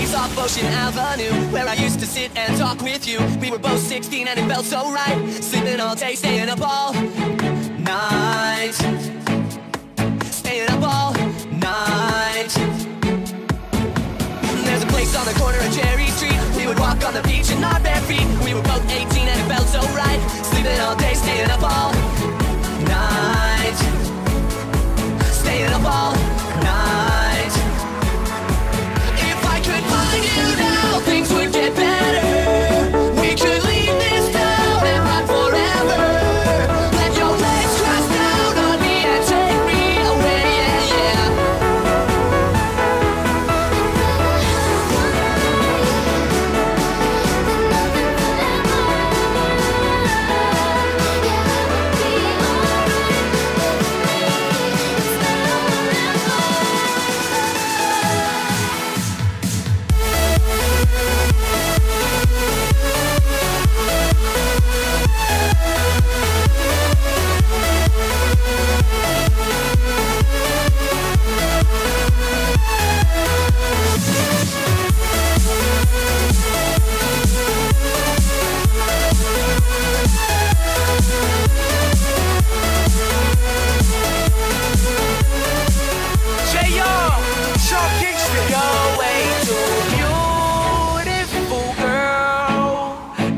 place off Ocean Avenue, where I used to sit and talk with you. We were both 16 and it felt so right, sleeping all day, staying up all night, staying up all night. There's a place on the corner of Cherry Street. We would walk on the beach in our bare feet. We were both 18 and it felt so right, sleeping all day, staying up all night, staying up all night.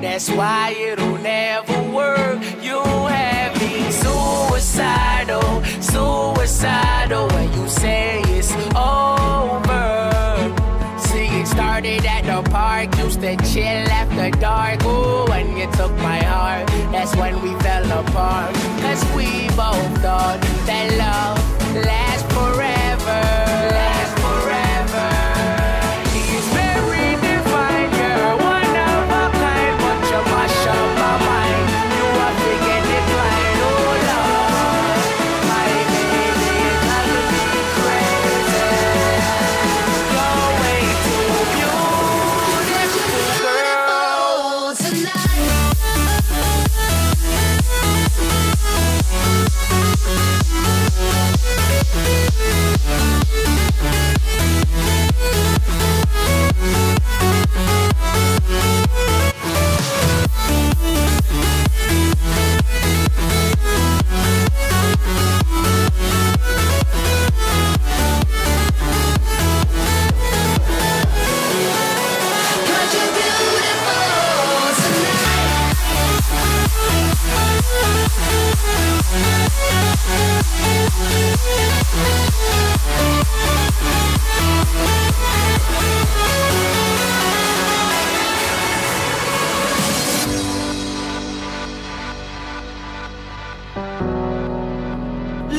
That's why it'll never work. You have me suicidal, suicidal. When you say it's over. See, it started at the park, used to chill after dark. Ooh, when you took my heart, that's when we fell apart. Cause we both thought that love lasts forever.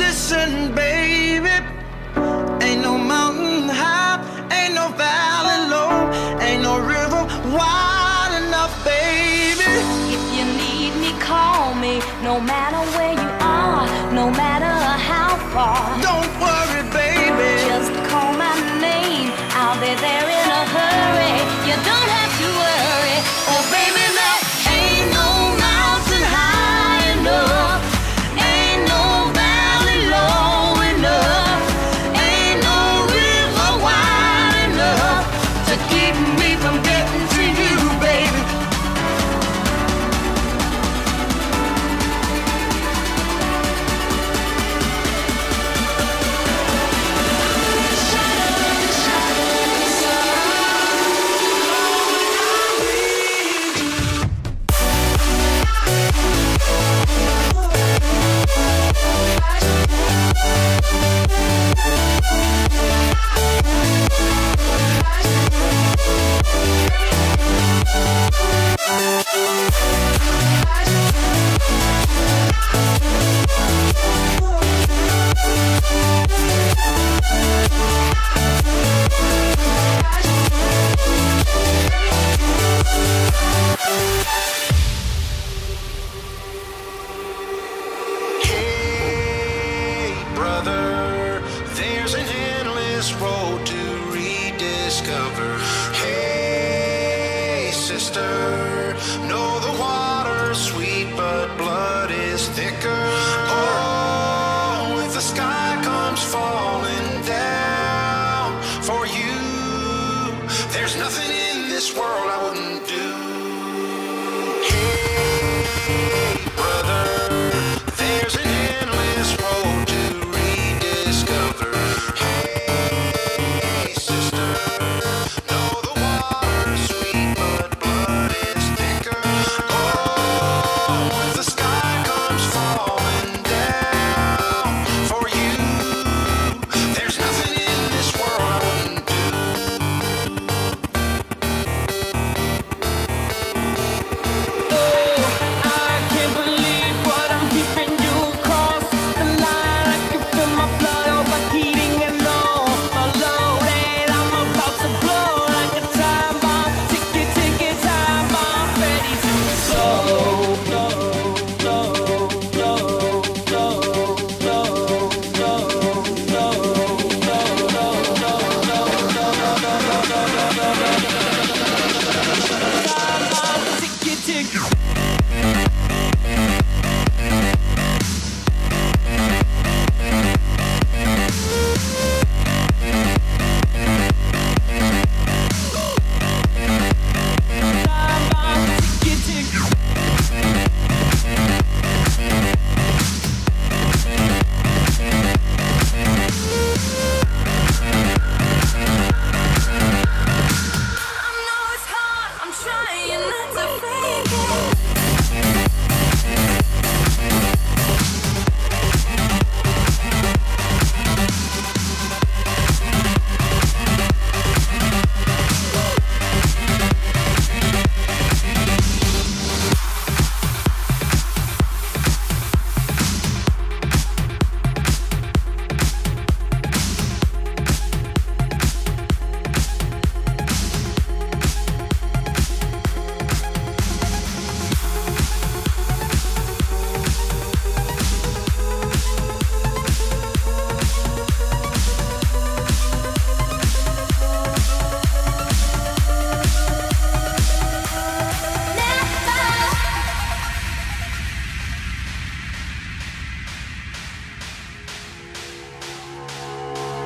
Listen, baby, ain't no mountain high, ain't no valley low, ain't no river wide enough, baby. If you need me, call me, no matter where you are, no matter how far. Don't worry, baby, just call my name, I'll be there in a hurry. You don't have to worry, oh baby, there ain't no mountain high enough. Know the water's sweet, but blood is thicker. Oh, if the sky comes falling down for you, There's nothing in this world I wouldn't do. Hey, brother, there's an endless road to rediscover. Hey, sister, know the water's sweet, but blood is thicker. Oh, if the sky comes falling down for you, there's nothing in this world I wouldn't do.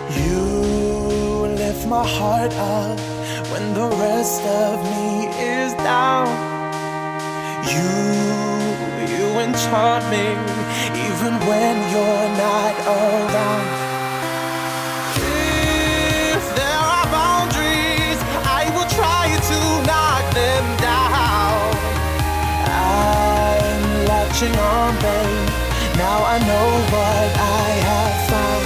You lift my heart up when the rest of me is down. You enchant me even when you're not around. If there are boundaries, I will try to knock them down. I'm latching on, babe, now I know what I have found.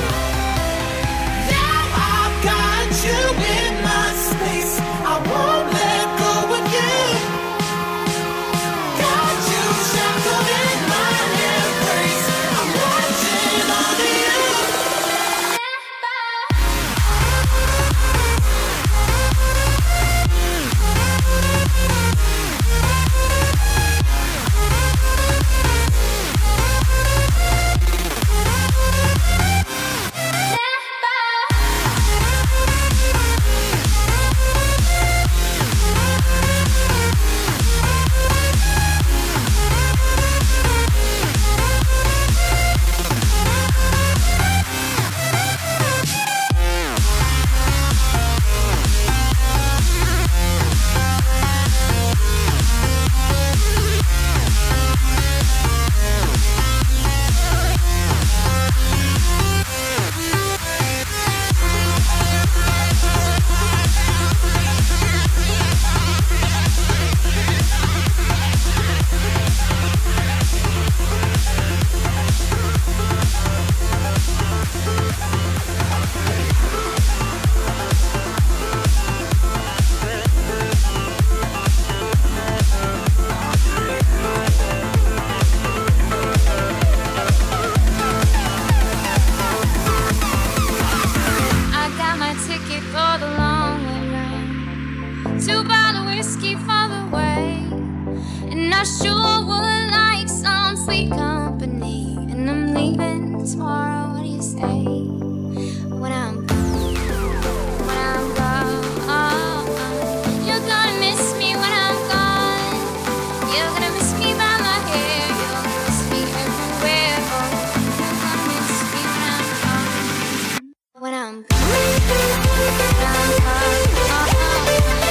I sure would like some sweet company, and I'm leaving tomorrow. What do you say? When I'm gone, when I'm gone, you're gonna miss me. When I'm gone, you're gonna miss me by my hair. You're gonna miss me everywhere. Oh, you're gonna miss me when I'm gone. When I'm gone, when I'm gone.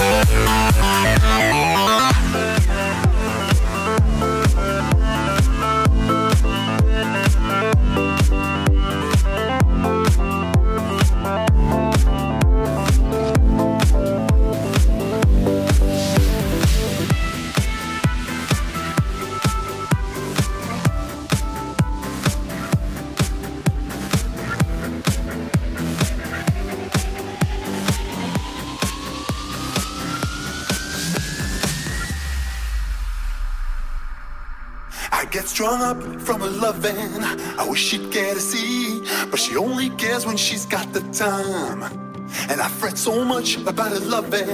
Get strung up from her loving. I wish she'd care to see, but she only cares when she's got the time. And I fret so much about her loving.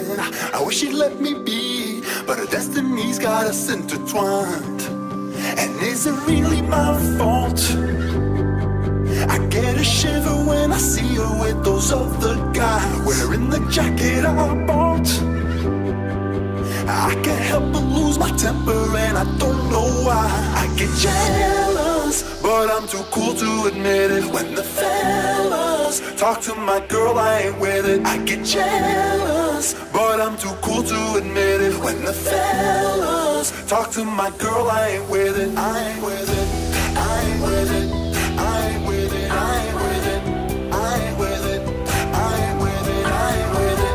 I wish she'd let me be, but her destiny's got us intertwined. And is it really my fault? I get a shiver when I see her with those other guys, wearing the jacket I bought. I can't help but lose my temper, and I don't know why. I get jealous, but I'm too cool to admit it. When the fellas talk to my girl, I ain't with it. I get jealous, but I'm too cool to admit it. When the fellas talk to my girl, I ain't with it. I ain't with it. I ain't with it. I ain't with it. I ain't with it. I ain't with it. I ain't with it. I ain't with it. I ain't with it.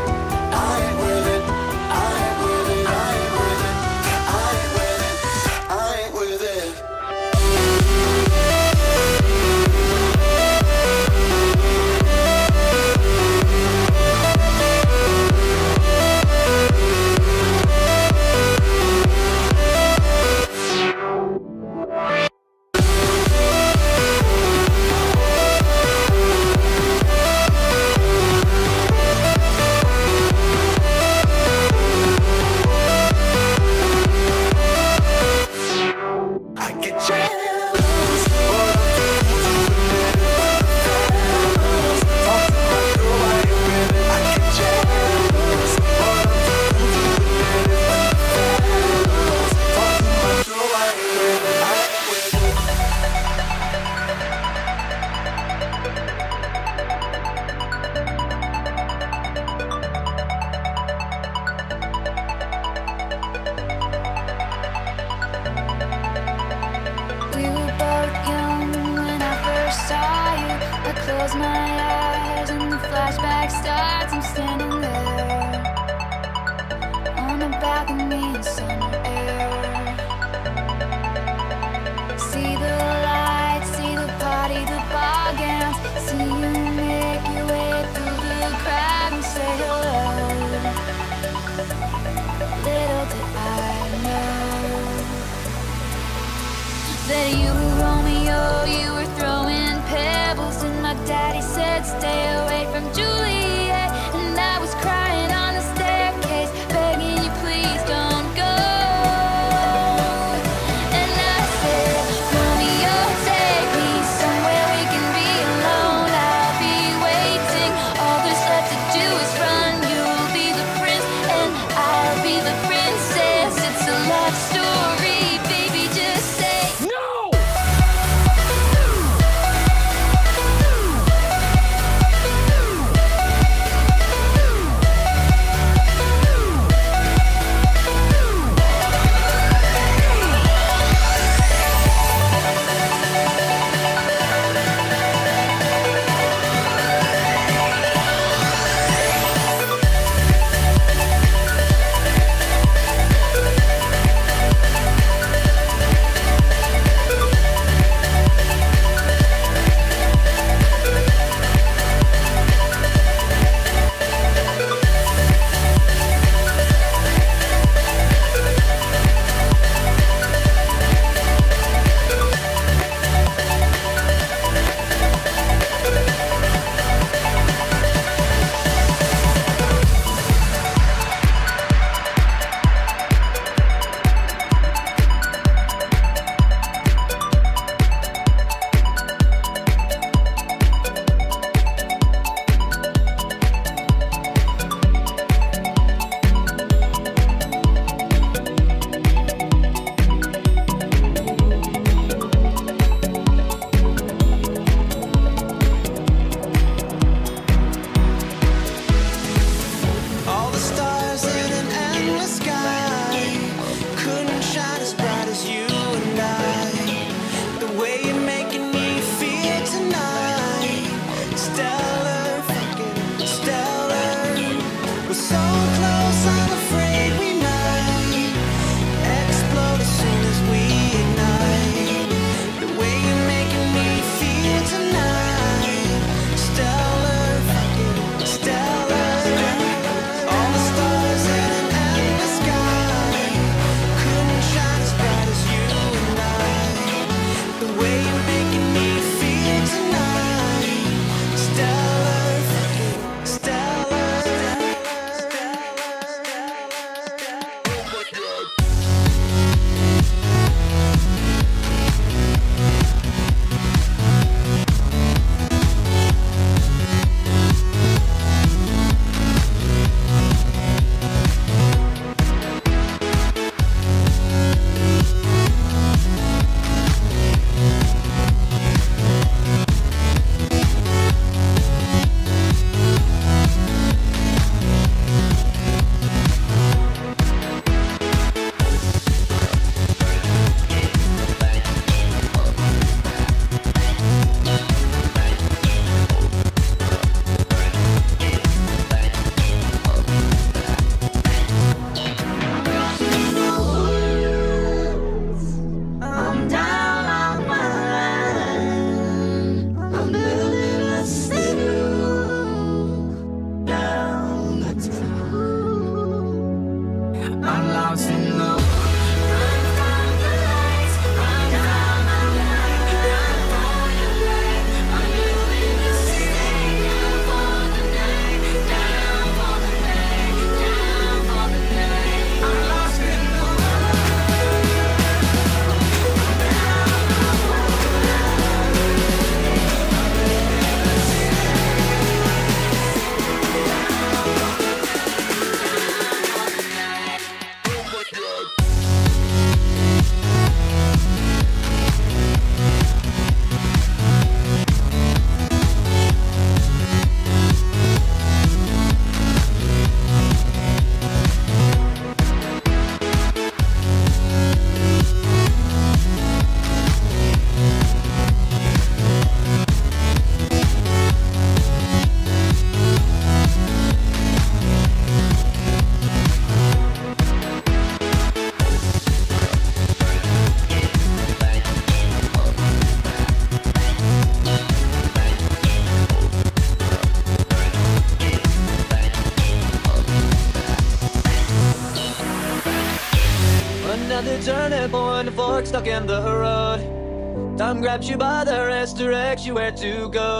stuck in the road. Time grabs you by the wrist, directs you where to go.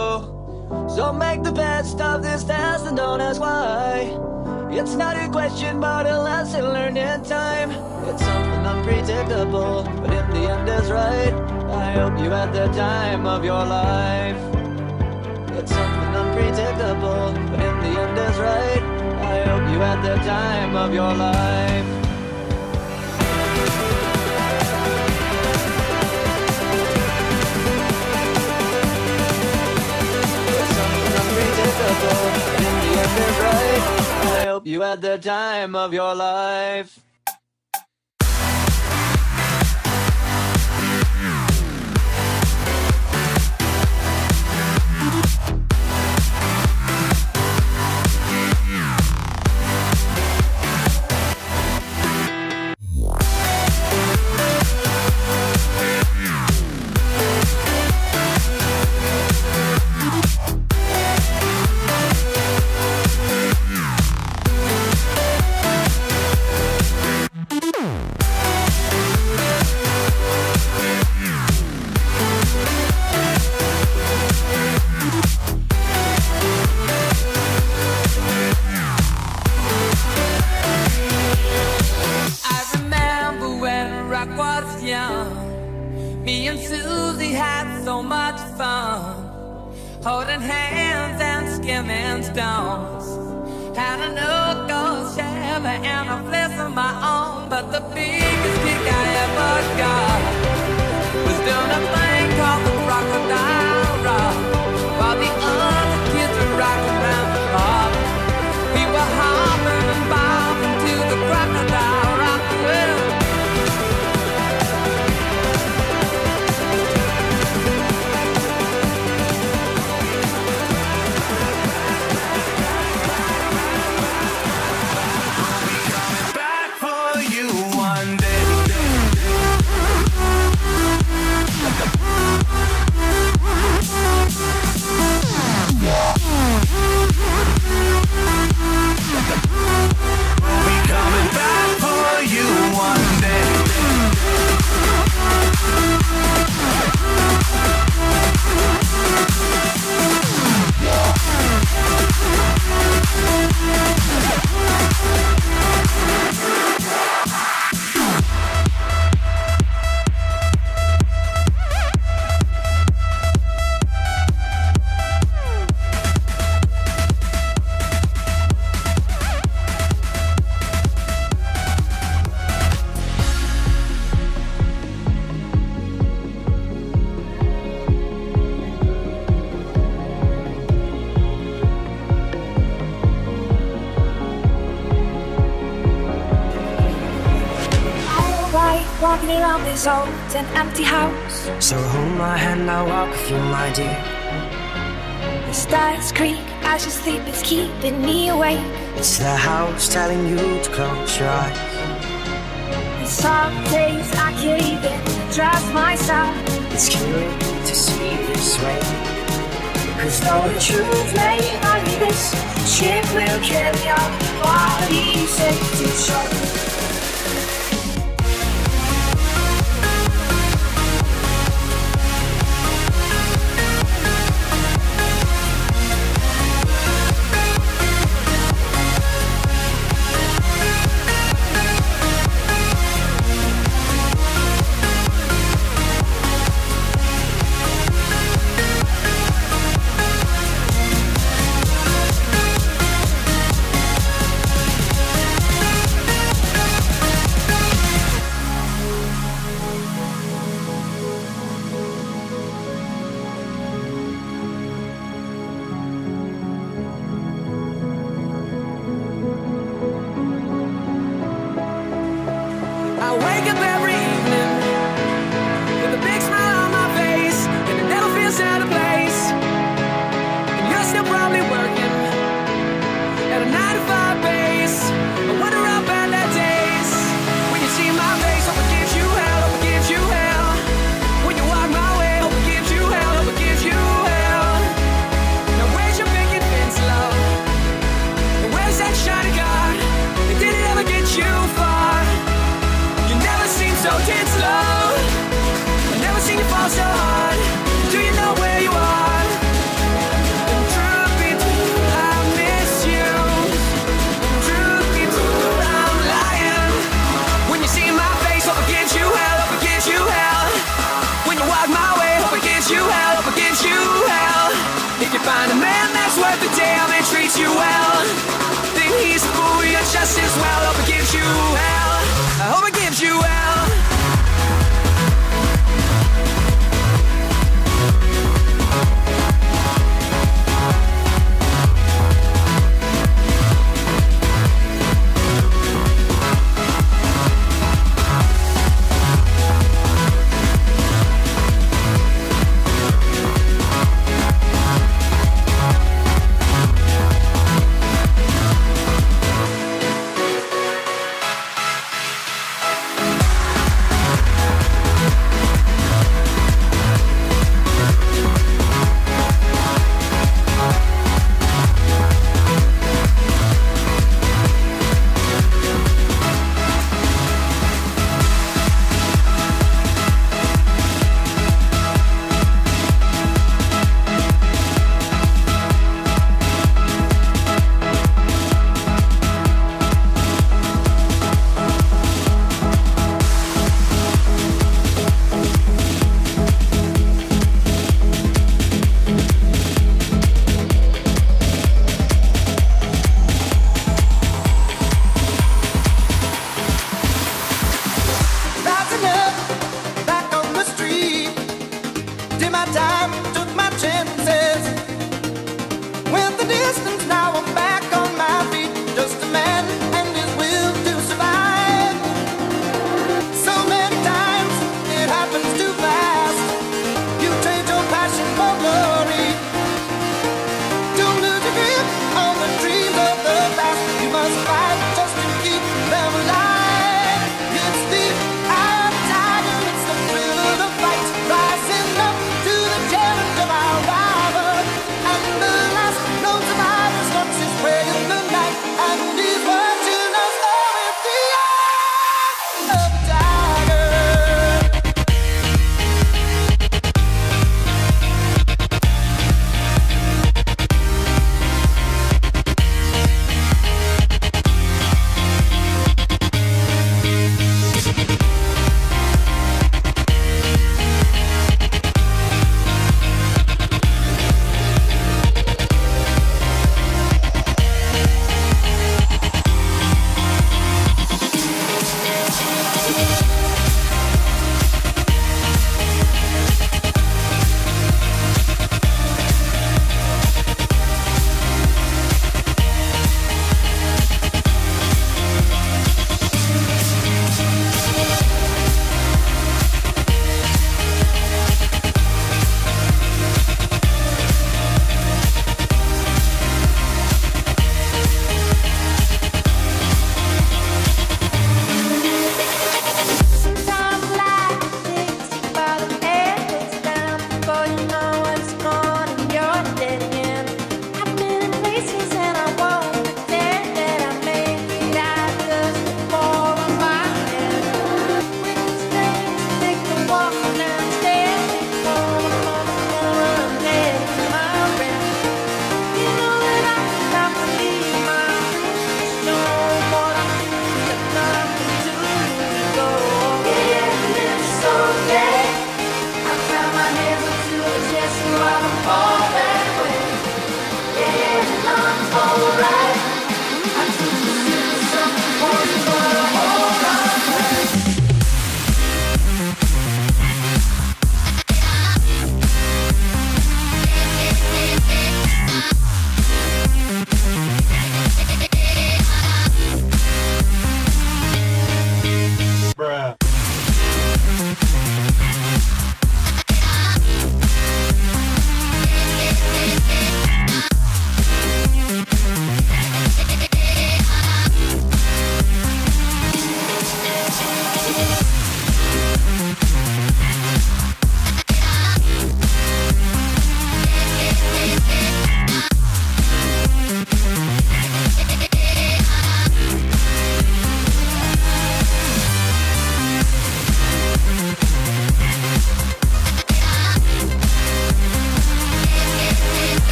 So make the best of this task and don't ask why. It's not a question but a lesson learned in time. It's something unpredictable, but in the end it's right. I hope you had the time of your life. It's something unpredictable, but in the end it's right. I hope you had the time of your life. I hope you had the time of your life. Me and Susie had so much fun, holding hands and skimming stones. Had an uncle Shabba and a bliss of my own, but the biggest kick I ever got was doing a thing called the Crocodile Rock, while the other kids were rocking around the park. We were hopping and bobbing to the Crocodile Rock. Walking around this old and empty house, so hold my hand, I'll walk with you, my dear. The stars creak as you sleep, it's keeping me awake. It's the house telling you to close your eyes. And some days I can't even trust myself. It's killing me to see this way, cause though the truth may vary, this ship will carry our bodies safe to shore.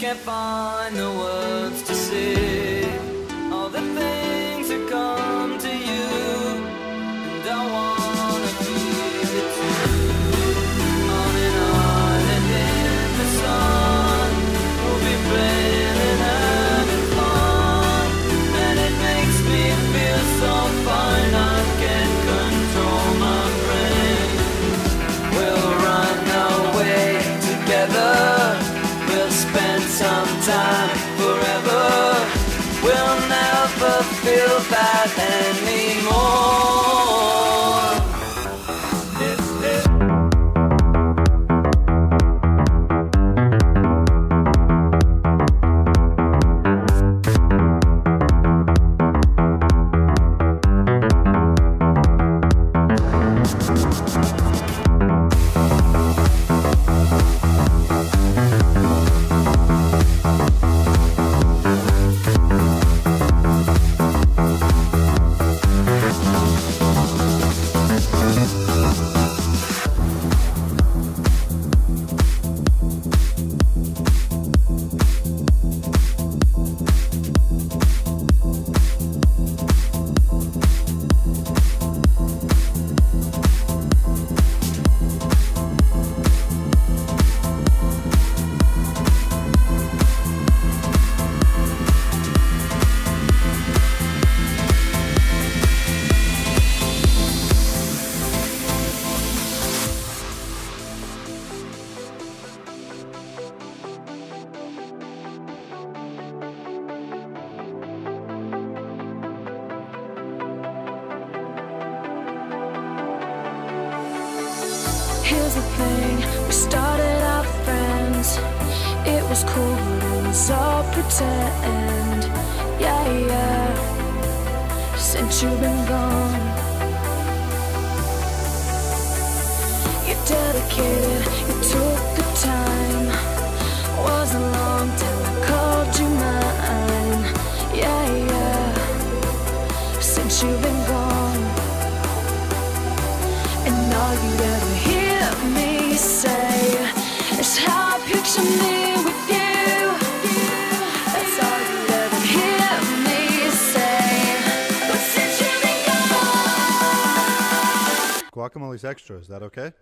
Can't find the words to say all the things that come to you, and I wanna feel it too. On and in the sun, we'll be playing and having fun, and it makes me feel so fine. I can't control my brain. We'll run away together. Spend some time forever. We'll never feel bad anymore. Here's the thing, we started out friends. It was cool, but it was all pretend. Yeah, yeah, since you've been gone, you dedicated, you took the time. Wasn't long till I called you mine. Yeah, yeah, since you've been gone. And all you ever hear me say is how I picture me with you. Guacamole's extra, is that okay?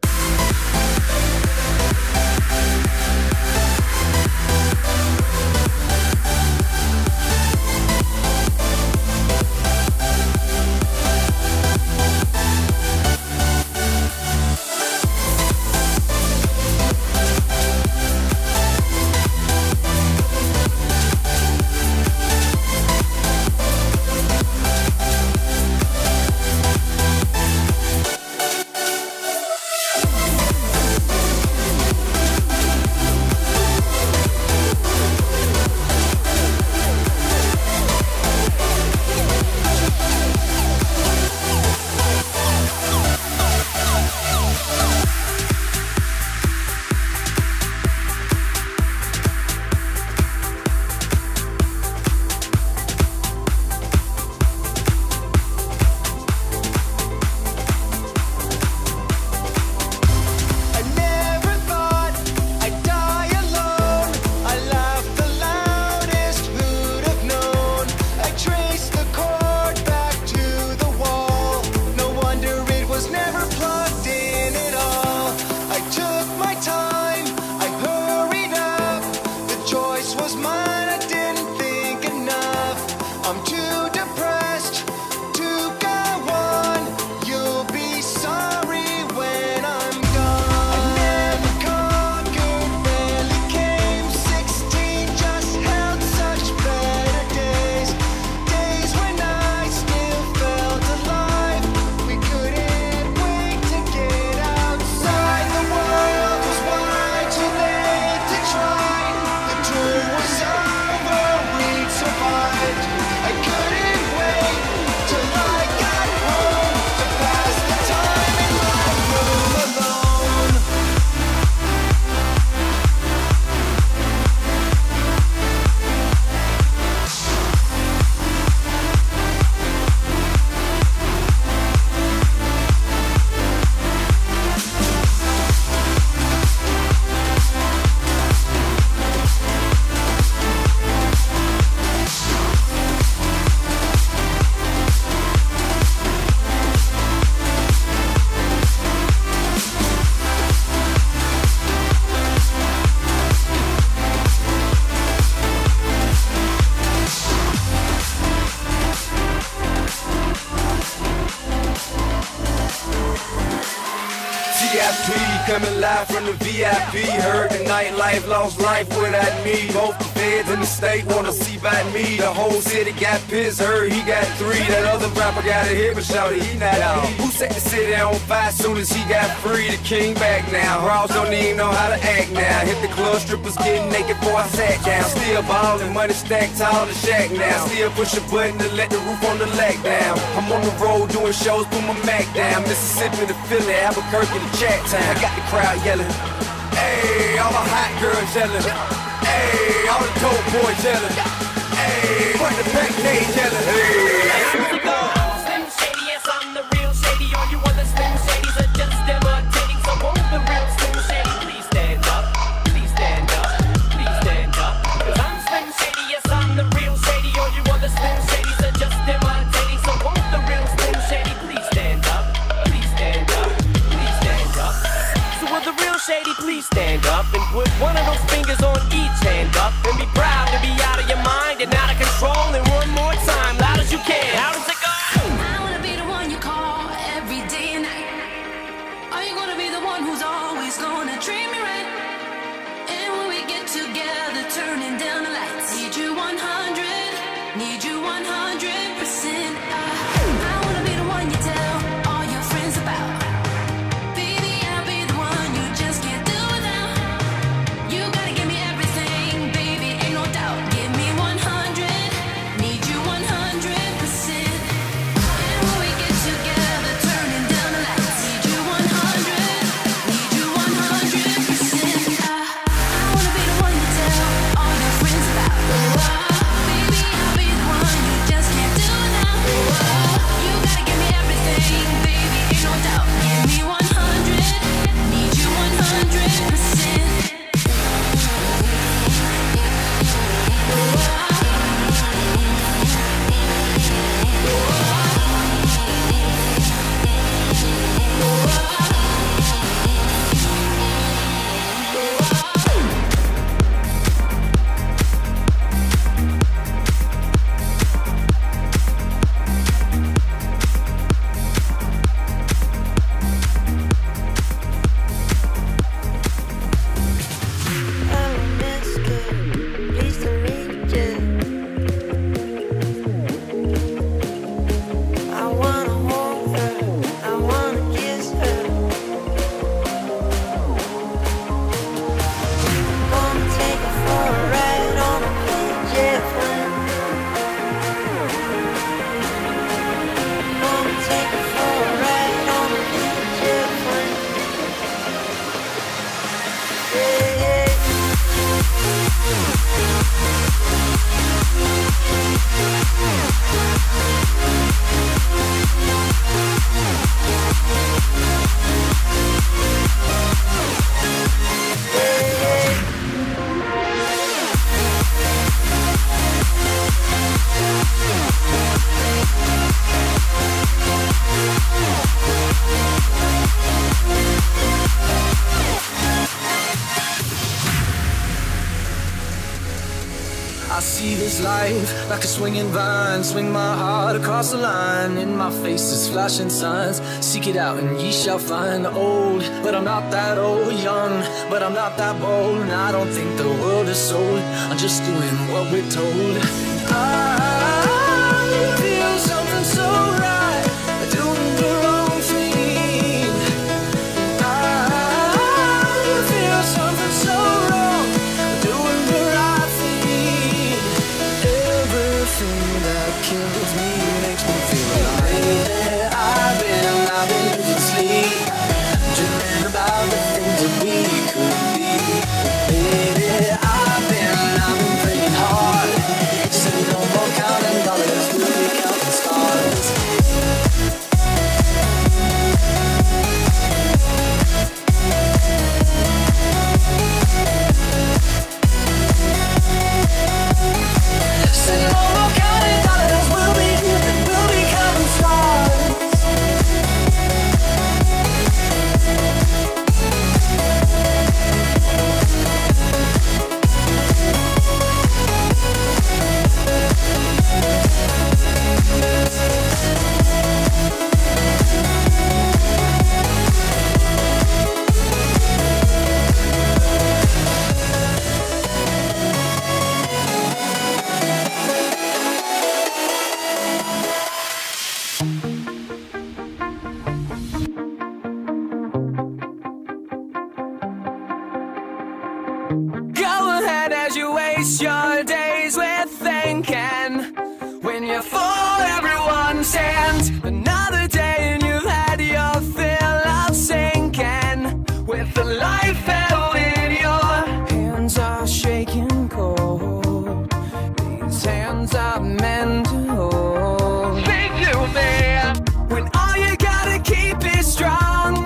Coming live from the VIP. Heard the nightlife lost life without me. Both the feds and the state wanna see by me. The whole city got pissed, heard he got three. That other rapper got a hit, but shouted he not out. Who set the city on fire soon as he got free? The king back now. Rawls don't even know how to act now. Hit the club, strippers getting naked before I sat down. Still ballin', money stacked tall as Shaq now. Still push a button to let the roof on the lack down. I'm on the road doing shows, through my Mac down. Mississippi to Philly, Albuquerque to Chat Town. I got the crowd yelling, hey, all the hot girls yelling, hey, all the dope boys yelling, hey, what the pack they yelling, hey. Slim Shady, yes, I'm the real Shady. All you other Slim Shadys are just imitating. So won't the real Slim Shady please stand up, please stand up, please stand up. Cause I'm Slim Shady, yes, I'm the real Shady. All you other Slim Shadys are just imitating. So won't the real Slim Shady please stand up, please stand up, please stand up. So will the real Shady please stand up and put one of those fingers on each hand up and be proud to be out of your mind and out of control. And one more time, loud as you can. How does it go? I wanna be the one you call every day and night. Are you gonna be the one who's always gonna treat me right? And when we get together, turning down the lights, need you 100, need you 100%. I wanna be the one you tell all your friends about. Life like a swinging vine, swing my heart across the line. In my face is flashing signs. Seek it out and ye shall find. Old, but I'm not that old. Young, but I'm not that bold. And I don't think the world is sold. I'm just doing what we're told. I feel something so right. Doing the wrong thing. I feel something so wrong. Doing the right thing. Everything that kills me makes me feel alive. I've been losing sleep, dreaming about the things that we could be. Baby, I've been praying hard, said no more. waste your days with thinking when you fall everyone's hands. Another day and you've had your fill of sinking with the life held in your hands are shaking cold. These hands are meant to hold. Think you there when all you gotta keep is strong.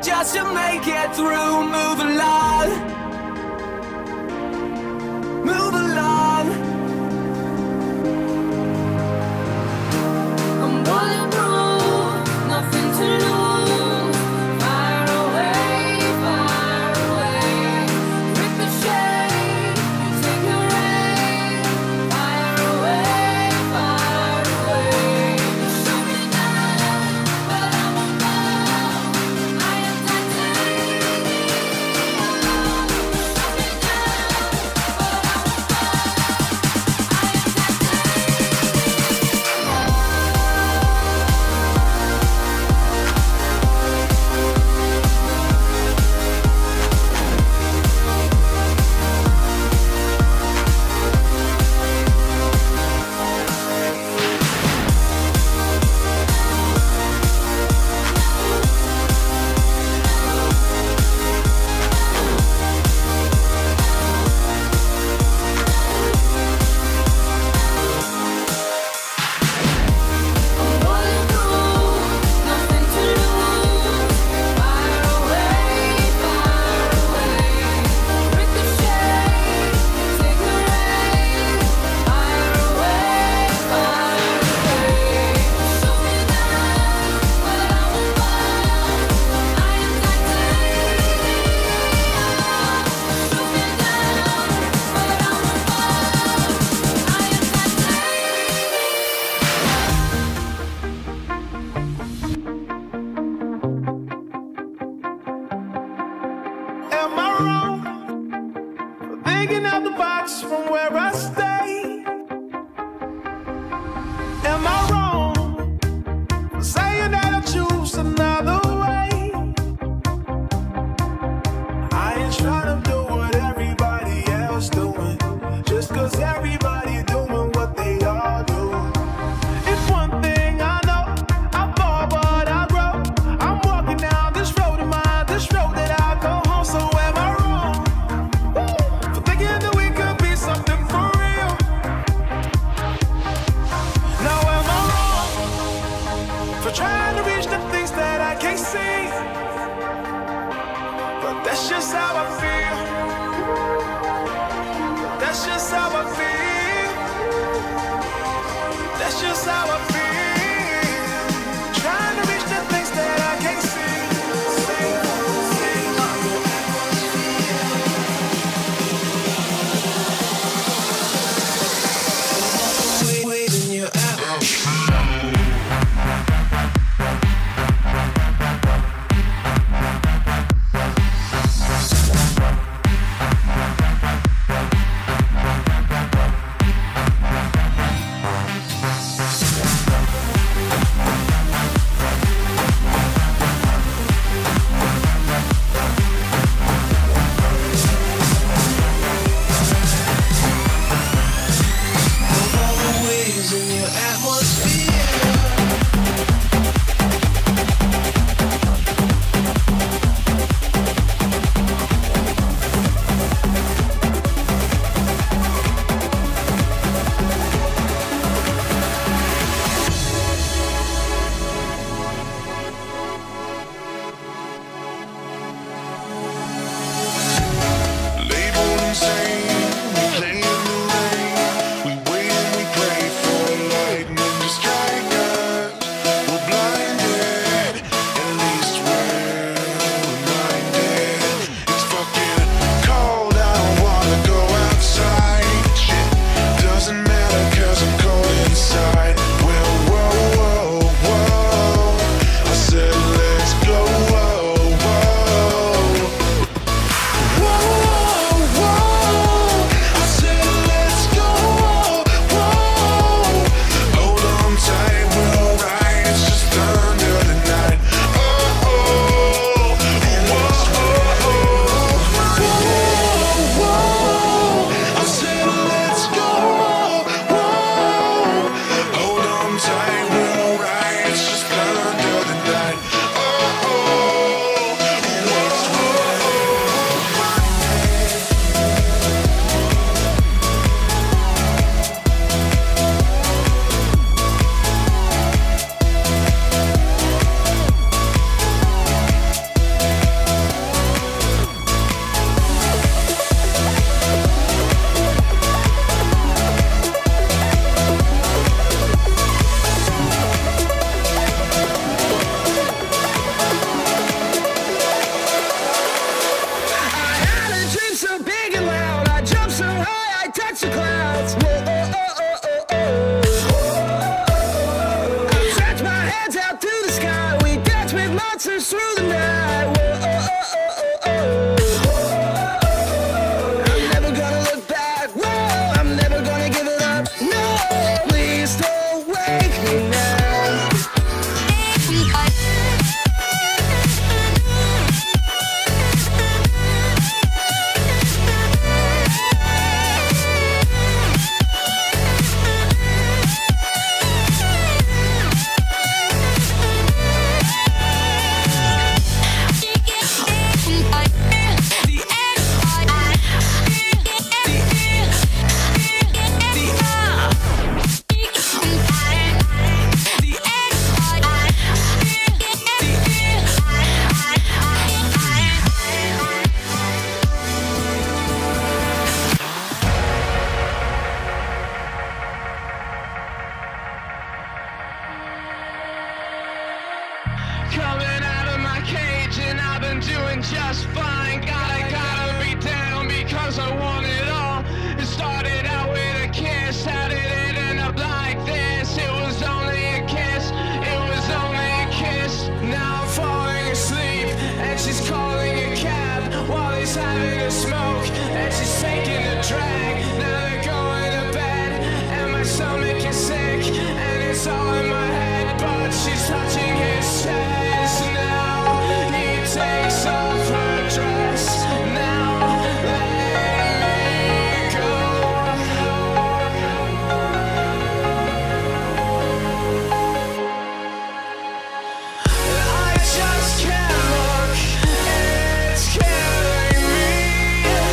Just to make it through, move along. Move along. I'm bulletproof, nothing to lose. Fire away, ricochet, take the rain. Fire away, shoot me down, but I won't bow. Thinking out the box from where I stay. Am I wrong for saying that I choose another way? I ain't trying to do what everybody else doing, just cause everybody doing what they all do. It's one thing I know, I fall but I grow. I'm walking down this road of mine, this road that I go home. So am I wrong? Thinking that we could be something for real. at your clouds. Whoa, oh, oh, oh, oh, oh. I stretch my hands out through the sky. We dance with monsters through the night. Whoa, oh, oh, oh, oh, oh. I'm never gonna look back. Whoa, I'm never gonna give it up. No, please don't wake me now. Coming out of my cage and I've been doing just fine. Gotta be down because I want it all. It started out with a kiss, how did it end up like this? It was only a kiss, it was only a kiss. Now I'm falling asleep and she's calling a cab while he's having a smoke and she's taking a drag. Now they're going to bed and my stomach is sick and it's all in my head, but she's touching his head. Takes off her dress. Now let me go. I just can't look, it's killing me and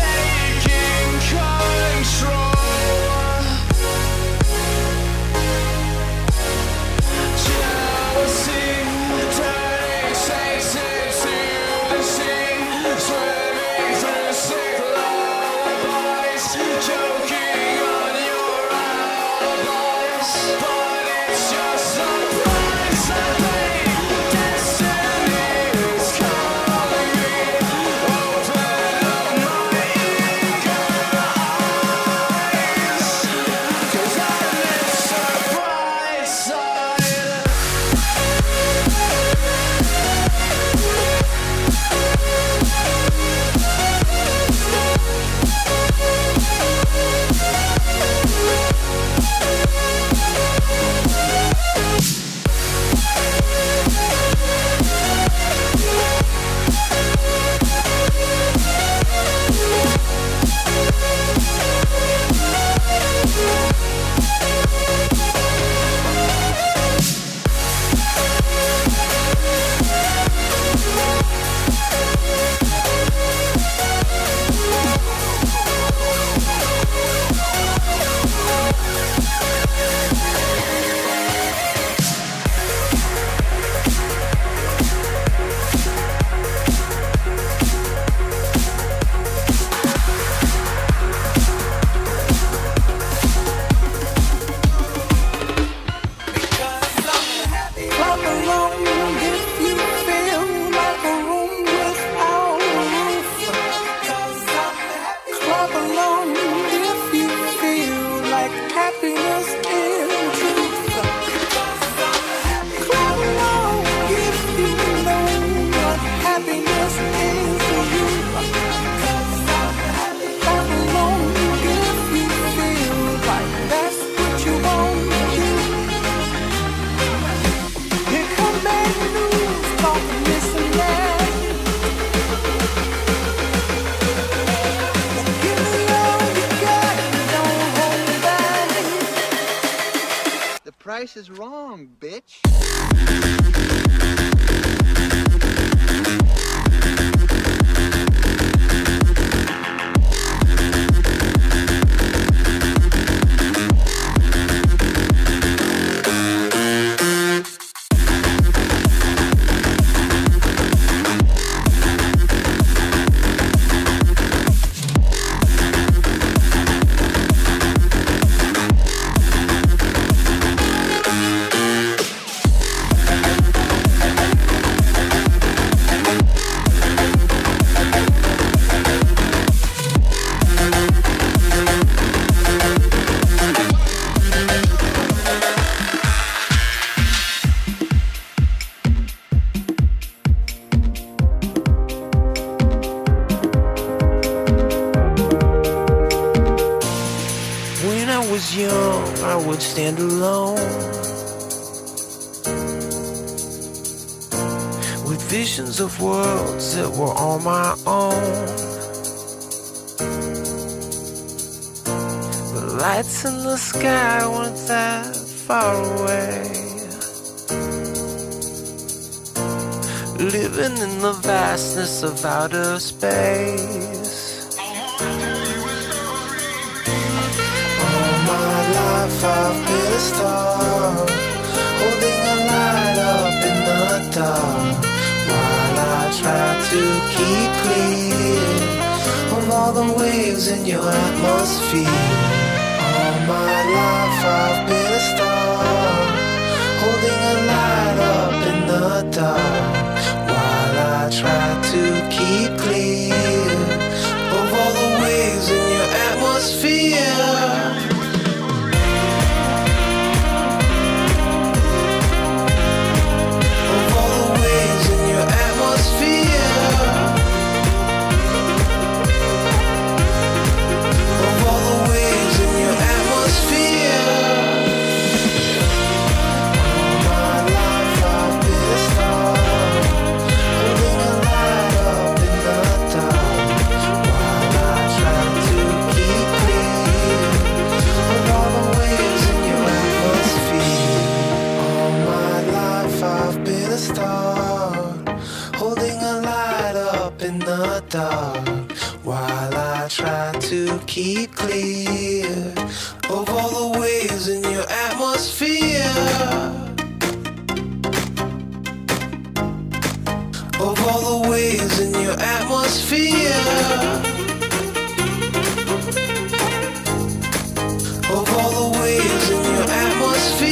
taking control. Jealousy is wrong, bitch. was young, I would stand alone with visions of worlds that were all my own. The lights in the sky weren't that far away. Living in the vastness of outer space. I've been a star, holding a light up in the dark, while I try to keep clear of all the waves in your atmosphere. All my life I've been a star, holding a light up in the dark, while I try to keep clear of all the waves in your atmosphere. Dark, while I try to keep clear of all the waves in your atmosphere, of all the waves in your atmosphere, of all the waves in your atmosphere.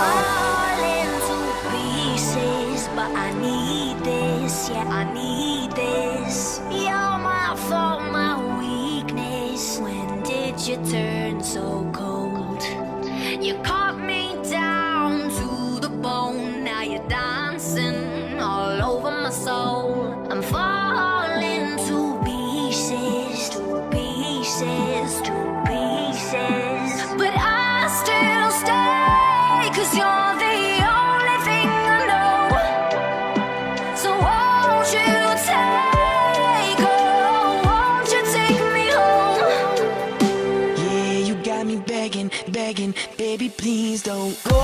fall into pieces, but I need this, yeah, I need this. You're my fault, my weakness. When did you turn so cold? You caught me down to the bone. Now you're dancing all over my soul. I'm falling to pieces, to pieces, to pieces. But I still stay, 'cause you're the only thing I know. So won't you take, oh, won't you take me home? Yeah, you got me begging, begging, baby, please don't go.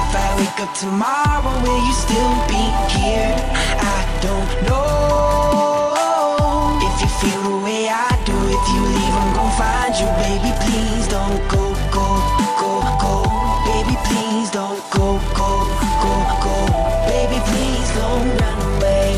If I wake up tomorrow, will you still be here? I don't know if you feel the way I do. If you leave, I'm gon' find you, baby. Please don't go, go, go, go. Baby, please don't go, go, go, go. Baby, please don't run away.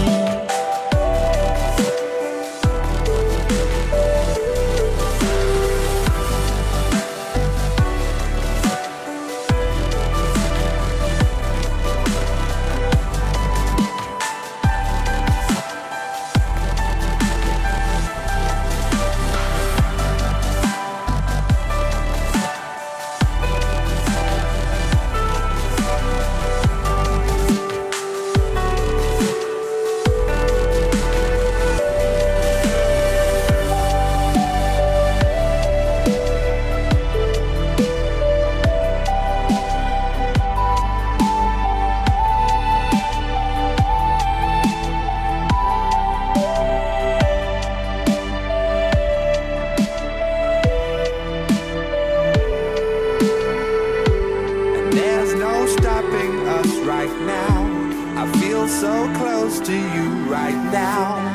Stopping us right now. I feel so close to you right now.